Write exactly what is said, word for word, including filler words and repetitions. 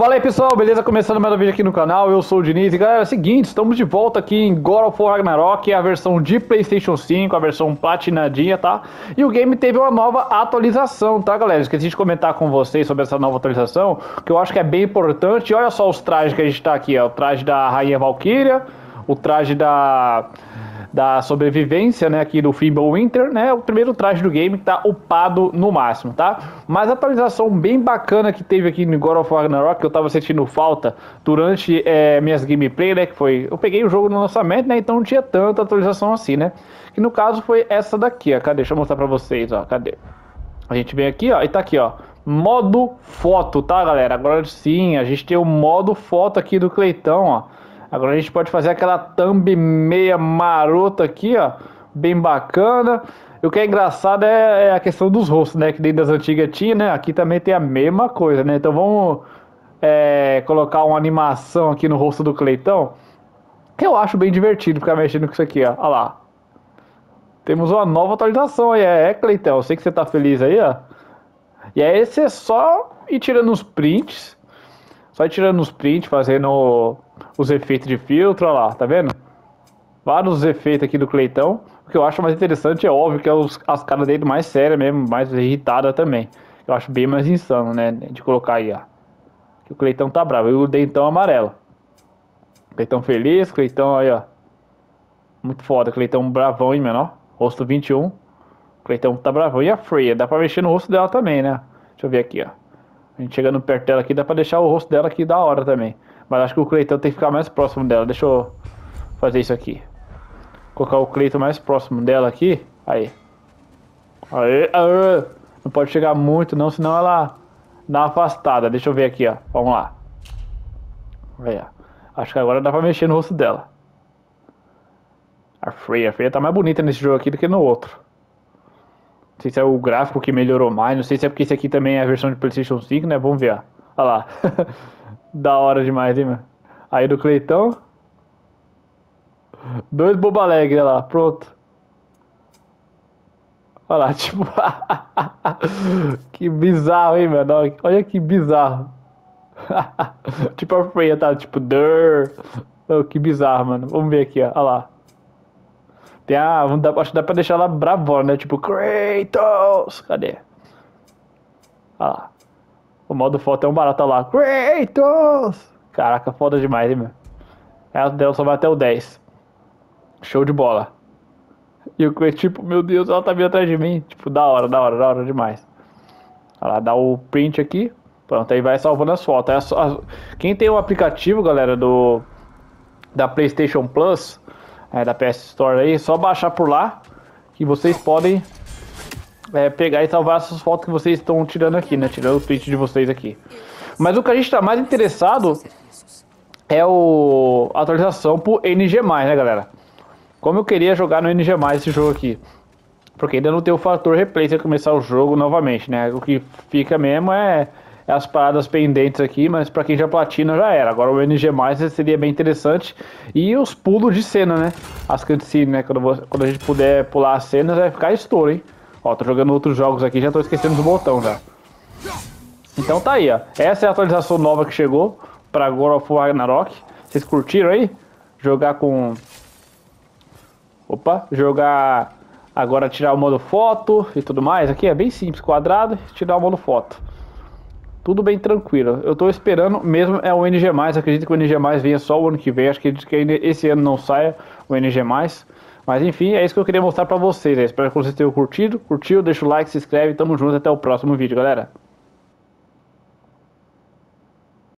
Fala aí pessoal, beleza? Começando mais um vídeo aqui no canal, eu sou o Diniz e galera, é o seguinte, estamos de volta aqui em God of War Ragnarök, a versão de PlayStation cinco, a versão platinadinha, tá? E o game teve uma nova atualização, tá galera? Esqueci de comentar com vocês sobre essa nova atualização, que eu acho que é bem importante. Olha só os trajes que a gente tá aqui, ó, o traje da Rainha Valkyria, o traje da... da sobrevivência, né, aqui do Fimble Winter, né, o primeiro traje do game que tá upado no máximo, tá? Mas a atualização bem bacana que teve aqui no God of War Ragnarök, que eu tava sentindo falta durante é, minhas gameplay, né, que foi... Eu peguei o jogo no lançamento, né, então não tinha tanta atualização assim, né? Que no caso foi essa daqui, ó, cadê? Deixa eu mostrar pra vocês, ó, cadê? A gente vem aqui, ó, e tá aqui, ó, modo foto, tá, galera? Agora sim, a gente tem o modo foto aqui do Cleitão, ó. Agora a gente pode fazer aquela thumb meia marota aqui, ó, bem bacana. E o que é engraçado é a questão dos rostos, né, que dentro das antigas tinha, né, aqui também tem a mesma coisa, né. Então vamos é, colocar uma animação aqui no rosto do Cleitão, que eu acho bem divertido ficar mexendo com isso aqui, ó, olha lá. Temos uma nova atualização aí, é, é Cleitão, eu sei que você tá feliz aí, ó. E aí você só ir tirando os prints, só ir tirando os prints, fazendo... os efeitos de filtro, olha lá, tá vendo? Vários efeitos aqui do Cleitão. O que eu acho mais interessante é óbvio que é os, as caras dele mais sérias mesmo, mais irritada também. Eu acho bem mais insano, né? De colocar aí, ó. Que o Cleitão tá bravo. E o dentão amarelo. Cleitão feliz, Cleitão aí, ó. Muito foda, Cleitão bravão, hein, menor? Rosto vinte e um. Cleitão tá bravão. E a Freya, dá pra mexer no rosto dela também, né? Deixa eu ver aqui, ó. A gente chegando perto dela aqui, dá pra deixar o rosto dela aqui da hora também. Mas acho que o Cleitão tem que ficar mais próximo dela. Deixa eu fazer isso aqui. Colocar o Cleitão mais próximo dela aqui. Aí. Aê, aê. Não pode chegar muito não, senão ela dá uma afastada. Deixa eu ver aqui, ó. Vamos lá. Aí, ó. Acho que agora dá pra mexer no rosto dela. A Freya. A Freya tá mais bonita nesse jogo aqui do que no outro. Não sei se é o gráfico que melhorou mais. Não sei se é porque esse aqui também é a versão de PlayStation cinco, né? Vamos ver, ó. Olha lá. Da hora demais, hein, mano? Aí do Cleitão. Dois boba alegre, olha lá, pronto. Olha lá, tipo. Que bizarro, hein, mano? Olha que bizarro. Tipo a Freya tá, tipo. Durr. Oh, que bizarro, mano. Vamos ver aqui, ó. Olha lá. Tem a. Acho que dá pra deixar ela bravona, né? Tipo, Kratos! Cadê? Olha lá. O modo foto é um barato lá. Kratos! Caraca, foda demais, hein, meu? Ela dela só vai até o dez. Show de bola. E o Kratos, tipo, meu Deus, ela tá vindo atrás de mim. Tipo, da hora, da hora, da hora demais. Olha lá, dá o print aqui. Pronto, aí vai salvando as fotos. As, as... Quem tem o aplicativo, galera, do... da PlayStation Plus, é, da P S Store aí, só baixar por lá que vocês podem... É, pegar e salvar essas fotos que vocês estão tirando aqui, né? Tirando o tweet de vocês aqui. Mas o que a gente tá mais interessado é o... a atualização pro N G mais, né, galera? Como eu queria jogar no N G mais esse jogo aqui. Porque ainda não tem o fator replay se eu começar o jogo novamente, né? O que fica mesmo é, é as paradas pendentes aqui, mas pra quem já platina já era. Agora o N G mais seria bem interessante. E os pulos de cena, né? As cutscenes, né? Quando, vou... Quando a gente puder pular as cenas vai ficar estouro, hein? Ó, tô jogando outros jogos aqui, já tô esquecendo do botão já. Então tá aí, ó. Essa é a atualização nova que chegou pra God of War Ragnarök. Vocês curtiram aí? Jogar com... Opa, jogar... Agora tirar o modo foto e tudo mais. Aqui é bem simples, quadrado, tirar o modo foto. Tudo bem tranquilo. Eu tô esperando mesmo é o N G mais. Acredito que o N G mais venha só o ano que vem. Acho que esse ano não saia o N G mais. Mas enfim, é isso que eu queria mostrar pra vocês, né? Espero que vocês tenham curtido. Curtiu, deixa o like, se inscreve. Tamo junto, até o próximo vídeo, galera.